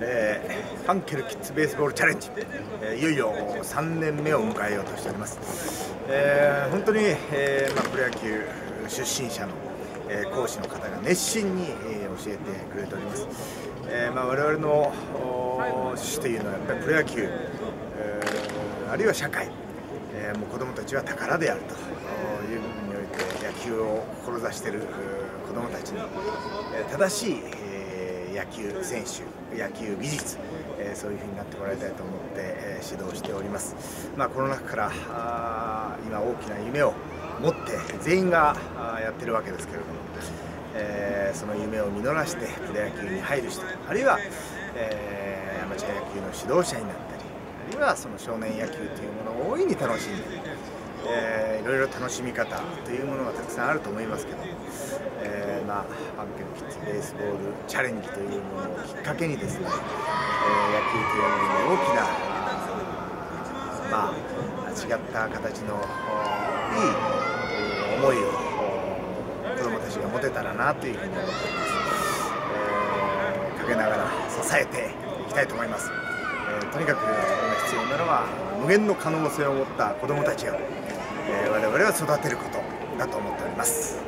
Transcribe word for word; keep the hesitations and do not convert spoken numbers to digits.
えー、ファンケルキッズベースボールチャレンジ、えー、いよいよさんねんめを迎えようとしております。えー、本当に、えーまあ、プロ野球出身者の、えー、講師の方が熱心に、えー、教えてくれております。えーまあ、我々の趣旨というのはやっぱりプロ野球、えー、あるいは社会、えー、もう子どもたちは宝であるという部分において野球を志している子どもたちに正しい、えー、野球選手、野球技術、えー、そういうふうになってもらいたいと思って、えー、指導しております。まあ、この中からあ今大きな夢を持って全員がやってるわけですけれども、えー、その夢を実らしてプロ野球に入る人、あるいは、えー、アマチュア野球の指導者になったり、あるいはその少年野球というものを大いに楽しんで、えー、いろいろ楽しみ方というものがたくさんあると思いますけど、えーまあ、ファンケルキッズベースボールチャレンジというものをきっかけにですね、えー、野球というものに大きな、まあ、違った形のいい思いを子どもたちが持てたらなというふうに思っています。えー、かけながら支えていきたいと思います。えー、とにかく今必要なのは無限の可能性を持った子どもたちを、えー、我々は育てることだと思っております。